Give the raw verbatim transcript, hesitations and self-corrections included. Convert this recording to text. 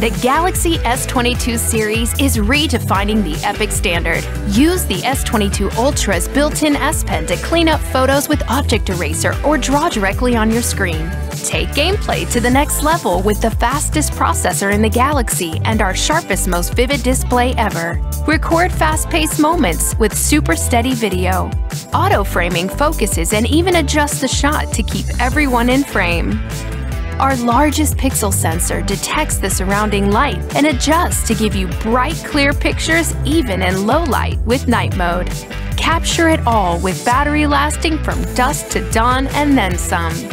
The Galaxy S twenty-two series is redefining the epic standard. Use the S twenty-two Ultra's built-in S Pen to clean up photos with Object Eraser or draw directly on your screen. Take gameplay to the next level with the fastest processor in the Galaxy and our sharpest, most vivid display ever. Record fast-paced moments with super steady video. Auto-framing focuses and even adjusts the shot to keep everyone in frame. Our largest pixel sensor detects the surrounding light and adjusts to give you bright, clear pictures even in low light with night mode. Capture it all with battery lasting from dusk to dawn and then some.